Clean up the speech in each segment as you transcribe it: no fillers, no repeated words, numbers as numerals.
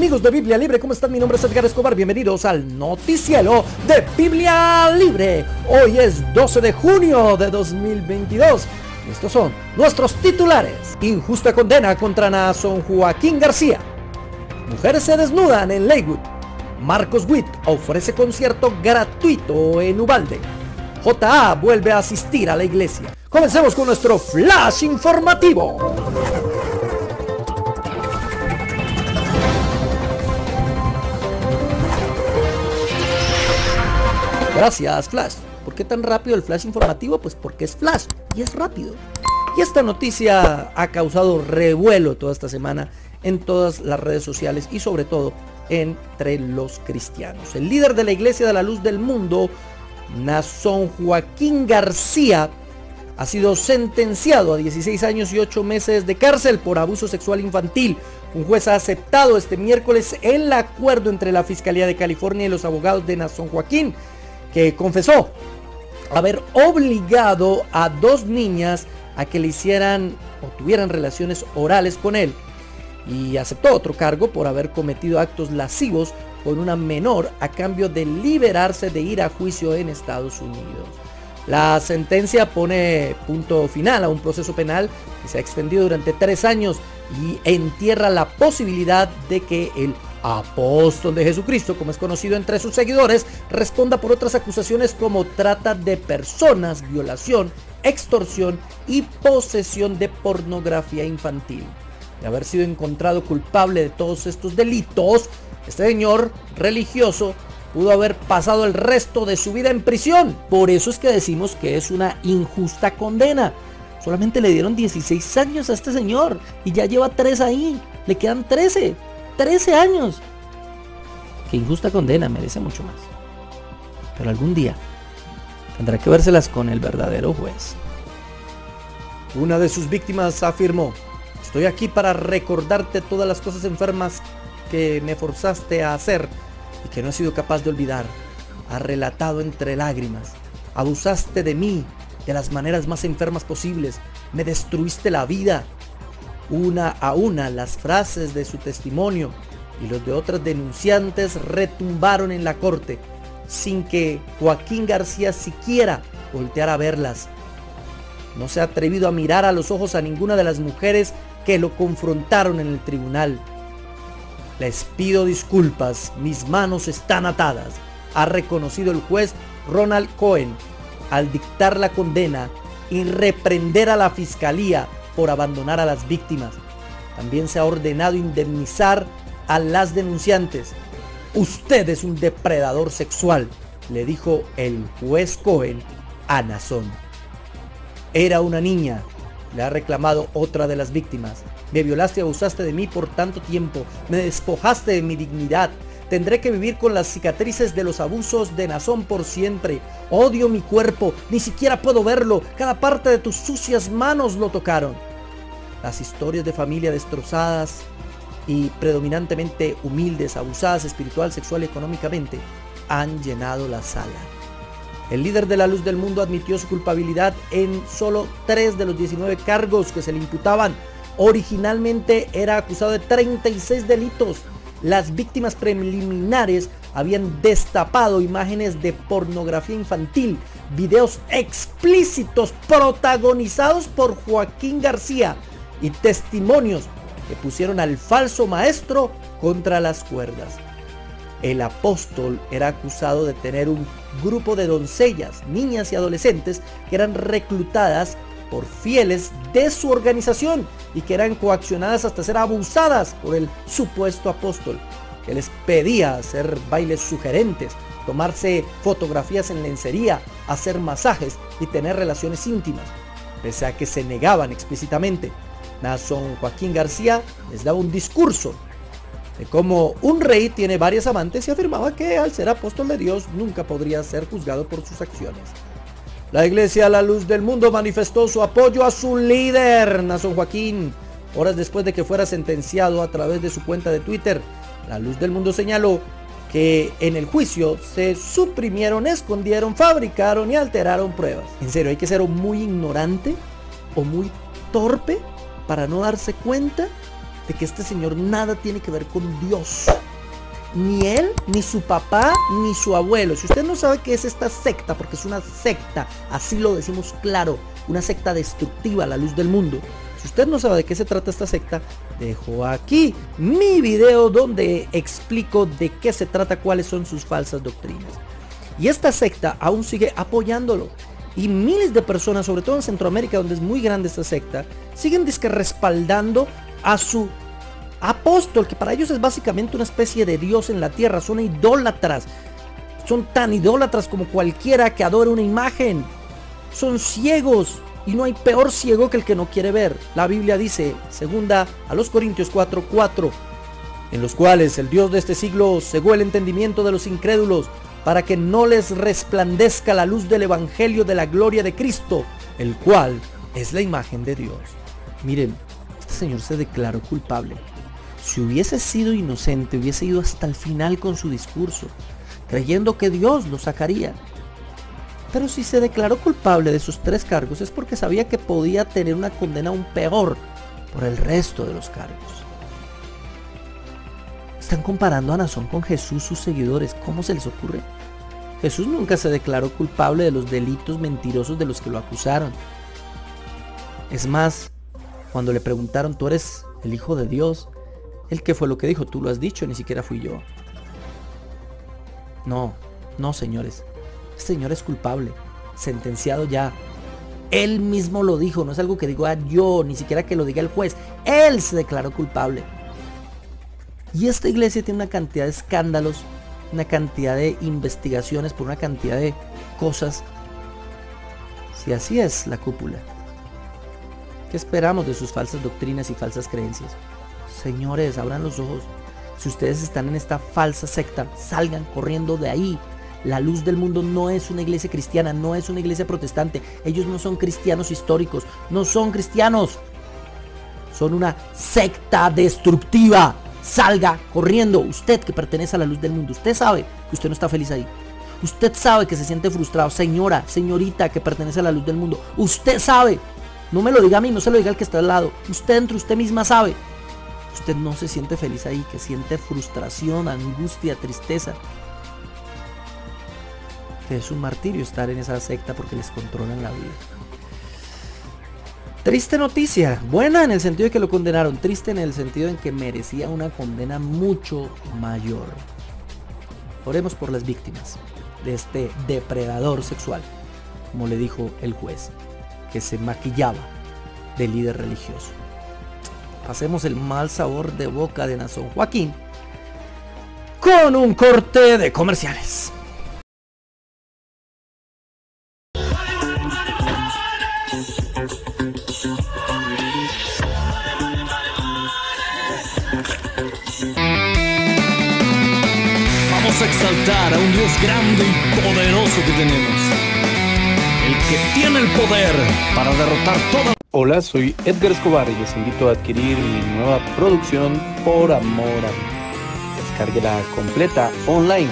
amigos de Biblia Libre, ¿cómo están? Mi nombre es Edgar Escobar, bienvenidos al noticiero de Biblia Libre. Hoy es 12 de junio de 2022. Estos son nuestros titulares. Injusta condena contra Naasón Joaquín García. Mujeres se desnudan en Lakewood. Marcos Witt ofrece concierto gratuito en Uvalde. Jotta A vuelve a asistir a la iglesia. Comencemos con nuestro flash informativo. Gracias, Flash. ¿Por qué tan rápido el flash informativo? Pues porque es flash y es rápido. Y esta noticia ha causado revuelo toda esta semana en todas las redes sociales y sobre todo entre los cristianos. El líder de la Iglesia de la Luz del Mundo, Naasón Joaquín García, ha sido sentenciado a 16 años y 8 meses de cárcel por abuso sexual infantil. Un juez ha aceptado este miércoles el acuerdo entre la Fiscalía de California y los abogados de Naasón Joaquín, que confesó haber obligado a dos niñas a que le hicieran o tuvieran relaciones orales con él, y aceptó otro cargo por haber cometido actos lascivos con una menor a cambio de liberarse de ir a juicio en Estados Unidos. La sentencia pone punto final a un proceso penal que se ha extendido durante 3 años y entierra la posibilidad de que el apóstol de Jesucristo, como es conocido entre sus seguidores, responda por otras acusaciones como trata de personas, violación, extorsión y posesión de pornografía infantil. De haber sido encontrado culpable de todos estos delitos, este señor religioso pudo haber pasado el resto de su vida en prisión. Por eso es que decimos que es una injusta condena. Solamente le dieron 16 años a este señor y ya lleva 3 ahí. Le quedan 13. 13 años. Qué injusta condena, merece mucho más. Pero algún día tendrá que vérselas con el verdadero juez. Una de sus víctimas afirmó: estoy aquí para recordarte todas las cosas enfermas que me forzaste a hacer y que no he sido capaz de olvidar. Ha relatado entre lágrimas. Abusaste de mí de las maneras más enfermas posibles. Me destruiste la vida. Una a una las frases de su testimonio y los de otras denunciantes retumbaron en la corte sin que Joaquín García siquiera volteara a verlas. No se ha atrevido a mirar a los ojos a ninguna de las mujeres que lo confrontaron en el tribunal. Les pido disculpas, mis manos están atadas, ha reconocido el juez Ronald Cohen al dictar la condena y reprender a la fiscalía por abandonar a las víctimas. También se ha ordenado indemnizar a las denunciantes. Usted es un depredador sexual, le dijo el juez Cohen a Naasón. Era una niña, le ha reclamado otra de las víctimas. Me violaste y abusaste de mí por tanto tiempo. Me despojaste de mi dignidad. Tendré que vivir con las cicatrices de los abusos de Naasón por siempre. Odio mi cuerpo, ni siquiera puedo verlo. Cada parte de tus sucias manos lo tocaron. Las historias de familia destrozadas y predominantemente humildes, abusadas espiritual, sexual y económicamente, han llenado la sala. El líder de la Luz del Mundo admitió su culpabilidad en solo 3 de los 19 cargos que se le imputaban. Originalmente era acusado de 36 delitos. Las víctimas preliminares habían destapado imágenes de pornografía infantil, videos explícitos protagonizados por Joaquín García y testimonios que pusieron al falso maestro contra las cuerdas. El apóstol era acusado de tener un grupo de doncellas, niñas y adolescentes que eran reclutadas por fieles de su organización y que eran coaccionadas hasta ser abusadas por el supuesto apóstol, que les pedía hacer bailes sugerentes, tomarse fotografías en lencería, hacer masajes y tener relaciones íntimas, pese a que se negaban explícitamente. Naasón Joaquín García les daba un discurso de cómo un rey tiene varias amantes y afirmaba que al ser apóstol de Dios nunca podría ser juzgado por sus acciones. La Iglesia de la Luz del Mundo manifestó su apoyo a su líder, Naasón Joaquín, horas después de que fuera sentenciado a través de su cuenta de Twitter. La Luz del Mundo señaló que en el juicio se suprimieron, escondieron, fabricaron y alteraron pruebas. En serio, hay que ser muy ignorante o muy torpe para no darse cuenta de que este señor nada tiene que ver con Dios. Ni él, ni su papá, ni su abuelo. Si usted no sabe qué es esta secta, porque es una secta, así lo decimos claro, una secta destructiva a la luz del mundo. Si usted no sabe de qué se trata esta secta, dejo aquí mi video donde explico de qué se trata, cuáles son sus falsas doctrinas. Y esta secta aún sigue apoyándolo. Y miles de personas, sobre todo en Centroamérica, donde es muy grande esta secta, siguen disque respaldando a su apóstol, que para ellos es básicamente una especie de Dios en la tierra. Son idólatras. Son tan idólatras como cualquiera que adore una imagen. Son ciegos. Y no hay peor ciego que el que no quiere ver. La Biblia dice, segunda a los Corintios 4:4, en los cuales el Dios de este siglo cegó el entendimiento de los incrédulos, para que no les resplandezca la luz del evangelio de la gloria de Cristo, el cual es la imagen de Dios. Miren, este señor se declaró culpable. Si hubiese sido inocente, hubiese ido hasta el final con su discurso, creyendo que Dios lo sacaría. Pero si se declaró culpable de sus 3 cargos, es porque sabía que podía tener una condena aún peor por el resto de los cargos. Están comparando a Naasón con Jesús, sus seguidores. ¿Cómo se les ocurre? Jesús nunca se declaró culpable de los delitos mentirosos de los que lo acusaron. Es más, cuando le preguntaron, ¿tú eres el hijo de Dios?, él qué fue lo que dijo, tú lo has dicho, ni siquiera fui yo. No, no, señores. Este señor es culpable, sentenciado ya. Él mismo lo dijo, no es algo que diga yo, ni siquiera que lo diga el juez. Él se declaró culpable. Y esta iglesia tiene una cantidad de escándalos, una cantidad de investigaciones por una cantidad de cosas. Si así es la cúpula, ¿qué esperamos de sus falsas doctrinas y falsas creencias? Señores, abran los ojos. Si ustedes están en esta falsa secta, salgan corriendo de ahí. La luz del mundo no es una iglesia cristiana, no es una iglesia protestante. Ellos no son cristianos históricos, no son cristianos. Son una secta destructiva. Salga corriendo. Usted que pertenece a la luz del mundo, usted sabe que usted no está feliz ahí. Usted sabe que se siente frustrado. Señora, señorita que pertenece a la luz del mundo, usted sabe. No me lo diga a mí, no se lo diga al que está al lado. Usted entre usted misma sabe. Usted no se siente feliz ahí, que siente frustración, angustia, tristeza. Es un martirio estar en esa secta porque les controlan la vida. Triste noticia, buena en el sentido de que lo condenaron, triste en el sentido en que merecía una condena mucho mayor. Oremos por las víctimas de este depredador sexual, como le dijo el juez, que se maquillaba de líder religioso. Pasemos el mal sabor de boca de Naasón Joaquín con un corte de comerciales. Exaltar a un Dios grande y poderoso que tenemos, el que tiene el poder para derrotar toda... Hola, soy Edgar Escobar y les invito a adquirir mi nueva producción Por Amor a Mí. Descárguela completa online.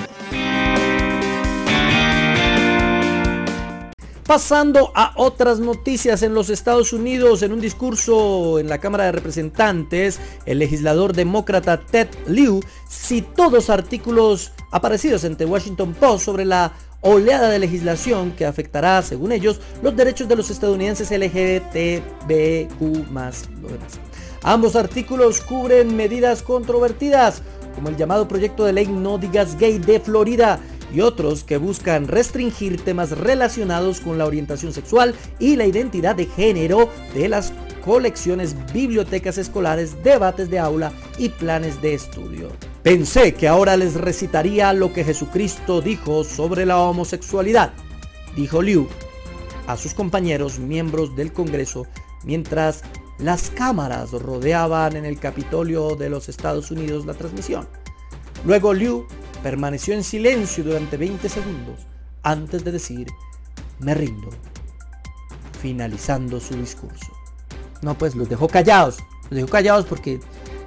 Pasando a otras noticias, en los Estados Unidos, en un discurso en la Cámara de Representantes, el legislador demócrata Ted Lieu citó 2 artículos aparecidos en The Washington Post sobre la oleada de legislación que afectará, según ellos, los derechos de los estadounidenses LGBTQ+, lo demás. Ambos artículos cubren medidas controvertidas, como el llamado proyecto de ley No Digas Gay de Florida, y otros que buscan restringir temas relacionados con la orientación sexual y la identidad de género de las colecciones, bibliotecas escolares, debates de aula y planes de estudio. Pensé que ahora les recitaría lo que Jesucristo dijo sobre la homosexualidad, dijo Lieu a sus compañeros miembros del Congreso mientras las cámaras rodeaban en el Capitolio de los Estados Unidos la transmisión. Luego Lieu permaneció en silencio durante 20 segundos antes de decir, me rindo, finalizando su discurso. No, pues los dejó callados porque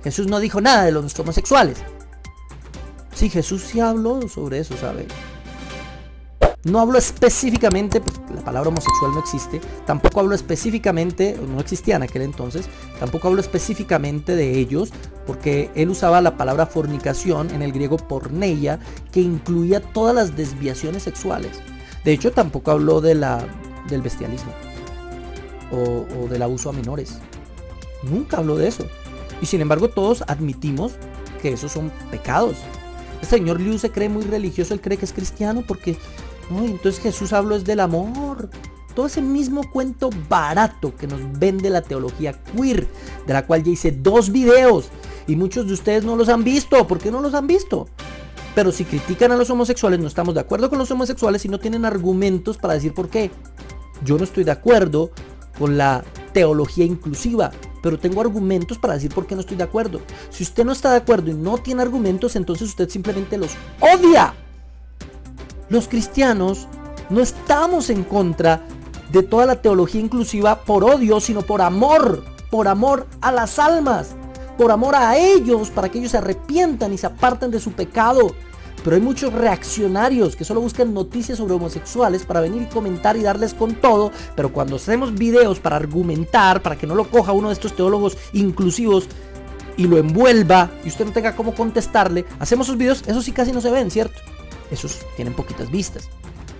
Jesús no dijo nada de los homosexuales. Sí, Jesús sí habló sobre eso, ¿sabe? No hablo específicamente, pues la palabra homosexual no existe, tampoco hablo específicamente, no existía en aquel entonces, tampoco hablo específicamente de ellos, porque él usaba la palabra fornicación en el griego porneia, que incluía todas las desviaciones sexuales. De hecho, tampoco habló de del bestialismo o del abuso a menores. Nunca habló de eso. Y sin embargo, todos admitimos que esos son pecados. El señor Lieu se cree muy religioso, él cree que es cristiano porque... Uy, entonces Jesús habló es del amor. Todo ese mismo cuento barato que nos vende la teología queer, de la cual ya hice 2 videos y muchos de ustedes no los han visto. ¿Por qué no los han visto? Pero si critican a los homosexuales, no estamos de acuerdo con los homosexuales y no tienen argumentos para decir por qué. Yo no estoy de acuerdo con la teología inclusiva, pero tengo argumentos para decir por qué no estoy de acuerdo. Si usted no está de acuerdo y no tiene argumentos, entonces usted simplemente los odia. Los cristianos no estamos en contra de toda la teología inclusiva por odio, sino por amor a las almas, por amor a ellos, para que ellos se arrepientan y se aparten de su pecado. Pero hay muchos reaccionarios que solo buscan noticias sobre homosexuales para venir y comentar y darles con todo, pero cuando hacemos videos para argumentar, para que no lo coja uno de estos teólogos inclusivos y lo envuelva y usted no tenga cómo contestarle, hacemos esos videos, esos sí casi no se ven, ¿cierto? Esos tienen poquitas vistas.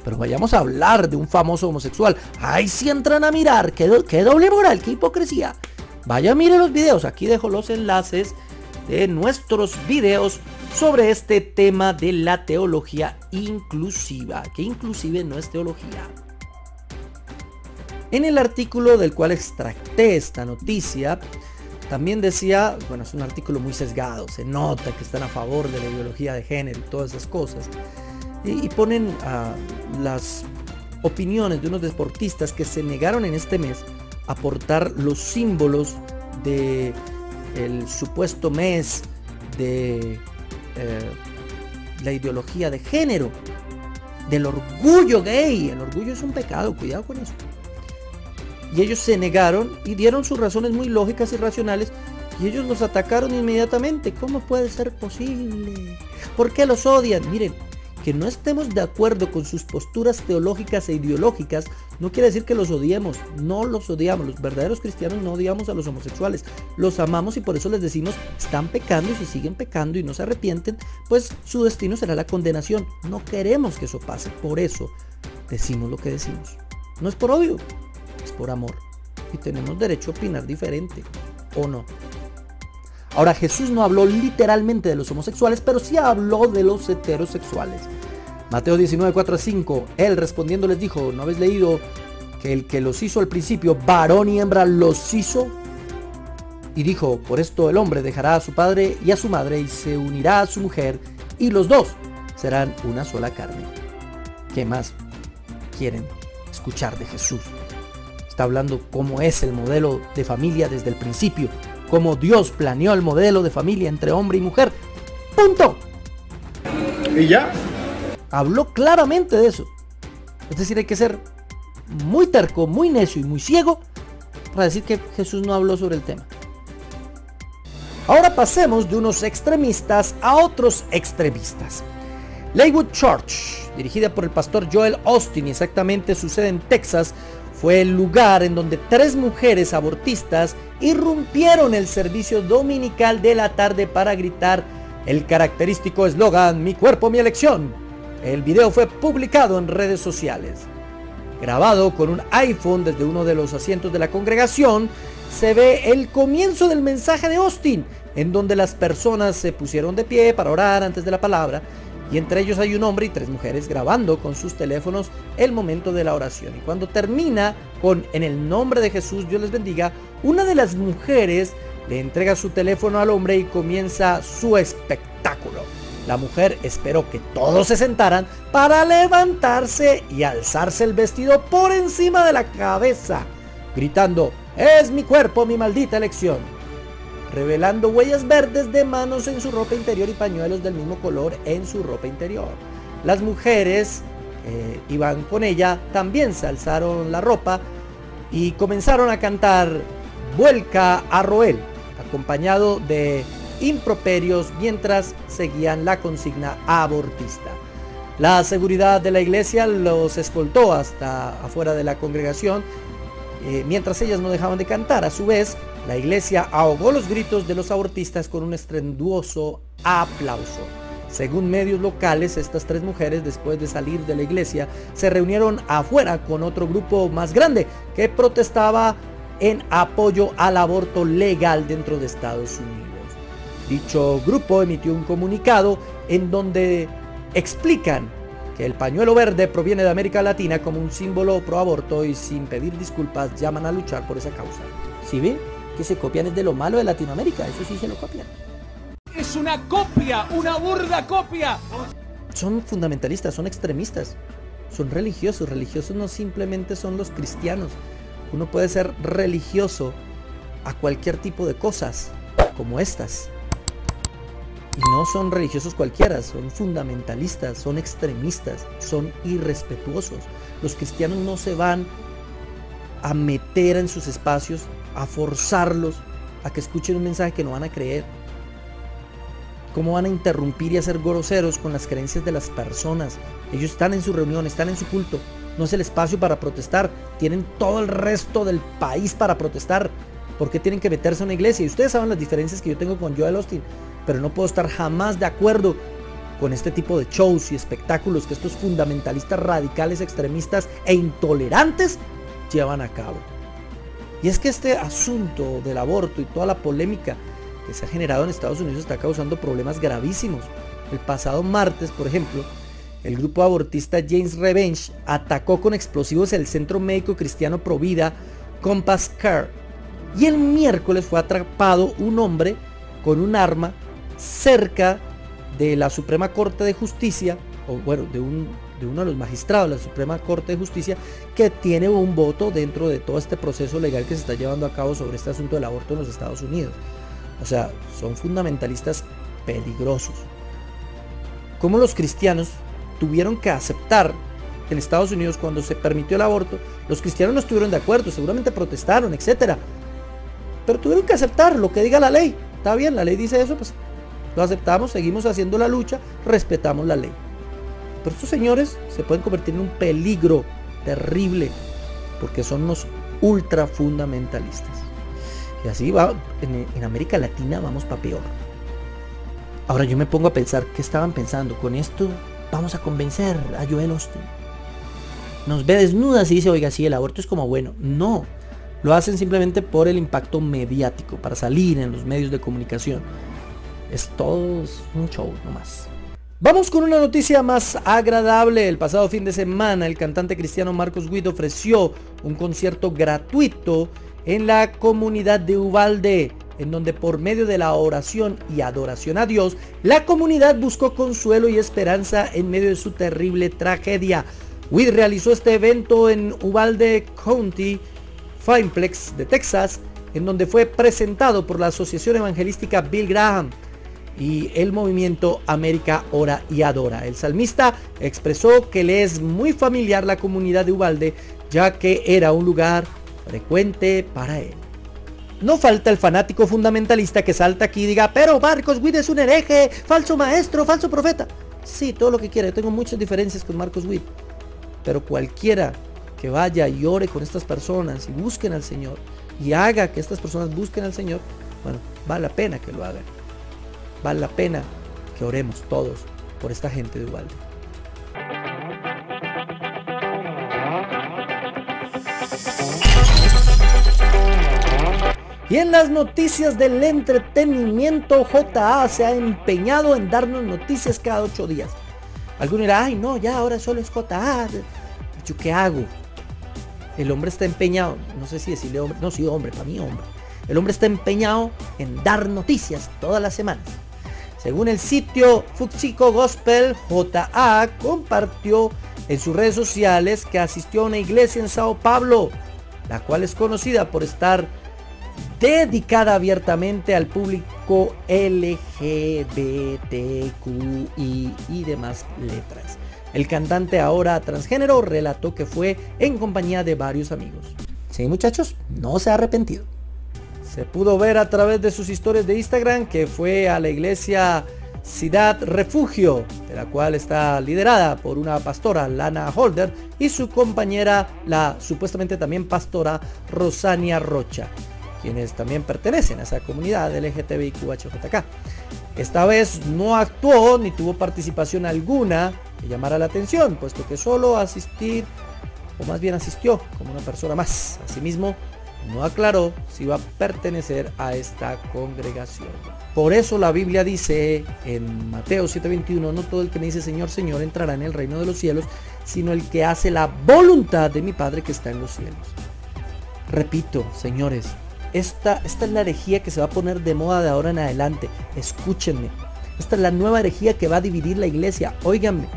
Pero vayamos a hablar de un famoso homosexual. ¡Ay, si entran a mirar! ¡Qué doble moral! ¡Qué hipocresía! Vaya, mire los videos. Aquí dejo los enlaces de nuestros videos sobre este tema de la teología inclusiva, que inclusive no es teología. En el artículo del cual extracté esta noticia, también decía, bueno, es un artículo muy sesgado, se nota que están a favor de la ideología de género y todas esas cosas. Y ponen las opiniones de unos deportistas que se negaron en este mes a portar los símbolos del supuesto mes de la ideología de género, del orgullo gay. El orgullo es un pecado, cuidado con eso. Y ellos se negaron y dieron sus razones muy lógicas y racionales y ellos los atacaron inmediatamente. ¿Cómo puede ser posible? ¿Por qué los odian? Miren, que no estemos de acuerdo con sus posturas teológicas e ideológicas no quiere decir que los odiemos. No los odiamos. Los verdaderos cristianos no odiamos a los homosexuales. Los amamos y por eso les decimos, están pecando y si siguen pecando y no se arrepienten, pues su destino será la condenación. No queremos que eso pase. Por eso decimos lo que decimos. No es por odio. Es por amor y tenemos derecho a opinar diferente, ¿o no? Ahora, Jesús no habló literalmente de los homosexuales, pero sí habló de los heterosexuales. Mateo 19:4-5, él respondiendo les dijo, ¿no habéis leído que el que los hizo al principio, varón y hembra los hizo? Y dijo, por esto el hombre dejará a su padre y a su madre y se unirá a su mujer y los dos serán una sola carne. ¿Qué más quieren escuchar de Jesús? Está hablando cómo es el modelo de familia desde el principio, cómo Dios planeó el modelo de familia entre hombre y mujer. ¡Punto! ¿Y ya? Habló claramente de eso. Es decir, hay que ser muy terco, muy necio y muy ciego para decir que Jesús no habló sobre el tema. Ahora pasemos de unos extremistas a otros extremistas. Lakewood Church, dirigida por el pastor Joel Austin, y exactamente su sede en Texas, fue el lugar en donde 3 mujeres abortistas irrumpieron el servicio dominical de la tarde para gritar el característico eslogan "Mi cuerpo, mi elección". El video fue publicado en redes sociales. Grabado con un iPhone desde uno de los asientos de la congregación, se ve el comienzo del mensaje de Austin, en donde las personas se pusieron de pie para orar antes de la palabra. Y entre ellos hay un hombre y 3 mujeres grabando con sus teléfonos el momento de la oración. Y cuando termina con "en el nombre de Jesús, Dios les bendiga", una de las mujeres le entrega su teléfono al hombre y comienza su espectáculo. La mujer esperó que todos se sentaran para levantarse y alzarse el vestido por encima de la cabeza, gritando "es mi cuerpo, mi maldita elección", revelando huellas verdes de manos en su ropa interior y pañuelos del mismo color en su ropa interior. Las mujeres iban con ella, también se alzaron la ropa y comenzaron a cantar "Vuelca a Roel", acompañado de improperios mientras seguían la consigna abortista. La seguridad de la iglesia los escoltó hasta afuera de la congregación mientras ellas no dejaban de cantar. A su vez, la iglesia ahogó los gritos de los abortistas con un estruendoso aplauso. Según medios locales, estas tres mujeres, después de salir de la iglesia, se reunieron afuera con otro grupo más grande que protestaba en apoyo al aborto legal dentro de Estados Unidos. Dicho grupo emitió un comunicado en donde explican que el pañuelo verde proviene de América Latina como un símbolo pro aborto y sin pedir disculpas llaman a luchar por esa causa. ¿Sí ven? Que se copian es de lo malo de Latinoamérica, eso sí se lo copian. Es una copia, una burda copia. Son fundamentalistas, son extremistas, son religiosos. Religiosos no simplemente son los cristianos. Uno puede ser religioso a cualquier tipo de cosas como estas. Y no son religiosos cualquiera, son fundamentalistas, son extremistas, son irrespetuosos. Los cristianos no se van a meter en sus espacios, a forzarlos a que escuchen un mensaje que no van a creer. ¿Cómo van a interrumpir y a ser groseros con las creencias de las personas? Ellos están en su reunión, están en su culto. No es el espacio para protestar. Tienen todo el resto del país para protestar. ¿Por qué tienen que meterse a una iglesia? Y ustedes saben las diferencias que yo tengo con Joel Austin, pero no puedo estar jamás de acuerdo con este tipo de shows y espectáculos que estos fundamentalistas radicales, extremistas e intolerantes llevan a cabo. Y es que este asunto del aborto y toda la polémica que se ha generado en Estados Unidos está causando problemas gravísimos. El pasado martes, por ejemplo, el grupo abortista James Revenge atacó con explosivos el centro médico cristiano Provida Compass Care, y el miércoles fue atrapado un hombre con un arma cerca de la Suprema Corte de Justicia, o bueno, de uno de los magistrados de la Suprema Corte de Justicia, que tiene un voto dentro de todo este proceso legal que se está llevando a cabo sobre este asunto del aborto en los Estados Unidos. O sea, son fundamentalistas peligrosos. ¿Cómo los cristianos tuvieron que aceptar en Estados Unidos cuando se permitió el aborto? Los cristianos no estuvieron de acuerdo, seguramente protestaron, etc. Pero tuvieron que aceptar lo que diga la ley. Está bien, la ley dice eso, pues lo aceptamos, seguimos haciendo la lucha, respetamos la ley. Pero estos señores se pueden convertir en un peligro terrible porque son los ultrafundamentalistas. Y así va, en América Latina vamos para peor. Ahora yo me pongo a pensar, ¿qué estaban pensando? Con esto vamos a convencer a Joel Austin. Nos ve desnudas y dice, oiga, sí, el aborto es como bueno. No. Lo hacen simplemente por el impacto mediático, para salir en los medios de comunicación. Es todo un show nomás. Vamos con una noticia más agradable. El pasado fin de semana, el cantante cristiano Marcos Witt ofreció un concierto gratuito en la comunidad de Uvalde, en donde por medio de la oración y adoración a Dios, la comunidad buscó consuelo y esperanza en medio de su terrible tragedia. Witt realizó este evento en Uvalde County Fineplex de Texas, en donde fue presentado por la asociación evangelística Bill Graham y el movimiento América Ora y Adora. El salmista expresó que le es muy familiar la comunidad de Uvalde, ya que era un lugar frecuente para él. No falta el fanático fundamentalista que salta aquí y diga, pero Marcos Witt es un hereje, falso maestro, falso profeta. Sí, todo lo que quiera, yo tengo muchas diferencias con Marcos Witt, pero cualquiera que vaya y ore con estas personas y busquen al Señor y haga que estas personas busquen al Señor, bueno, vale la pena que lo hagan. Vale la pena que oremos todos por esta gente de Uvalde. Y en las noticias del entretenimiento, Jotta A se ha empeñado en darnos noticias cada 8 días. Alguno dirá, ay no, ya ahora solo es Jotta A. ¿Yo qué hago? El hombre está empeñado, no sé si decirle hombre, no, sí hombre, para mí hombre. El hombre está empeñado en dar noticias todas las semanas. Según el sitio Fuxico Gospel, Jotta A compartió en sus redes sociales que asistió a una iglesia en Sao Paulo, la cual es conocida por estar dedicada abiertamente al público LGBTQI y demás letras. El cantante, ahora transgénero, relató que fue en compañía de varios amigos. Sí, muchachos, no se ha arrepentido. Se pudo ver a través de sus historias de Instagram que fue a la iglesia Ciudad Refugio, de la cual está liderada por una pastora, Lana Holder, y su compañera, la supuestamente también pastora Rosania Rocha, quienes también pertenecen a esa comunidad LGTBIQHJK. Esta vez no actuó ni tuvo participación alguna que llamara la atención, puesto que solo asistió como una persona más. Asimismo, no aclaró si iba a pertenecer a esta congregación. Por eso la Biblia dice en Mateo 7:21, no todo el que me dice Señor, Señor entrará en el reino de los cielos, sino el que hace la voluntad de mi Padre que está en los cielos. Repito, señores, esta es la herejía que se va a poner de moda de ahora en adelante. Escúchenme. Esta es la nueva herejía que va a dividir la iglesia. Óiganme.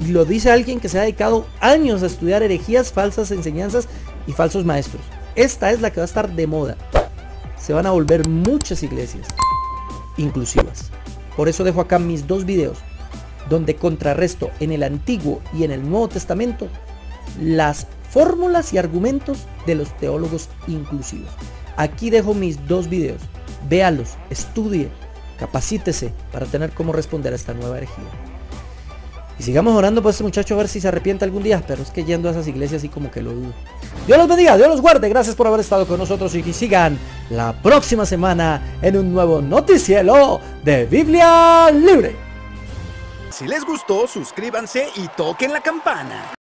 Y lo dice alguien que se ha dedicado años a estudiar herejías, falsas enseñanzas y falsos maestros. Esta es la que va a estar de moda. Se van a volver muchas iglesias inclusivas. Por eso dejo acá mis dos videos donde contrarresto en el Antiguo y en el Nuevo Testamento las fórmulas y argumentos de los teólogos inclusivos. Aquí dejo mis dos videos. Véalos, estudie, capacítese para tener cómo responder a esta nueva herejía. Y sigamos orando por este muchacho a ver si se arrepiente algún día, pero es que yendo a esas iglesias así como que lo dudo. Dios los bendiga, Dios los guarde, gracias por haber estado con nosotros y que sigan la próxima semana en un nuevo noticiero de Biblia Libre. Si les gustó, suscríbanse y toquen la campana.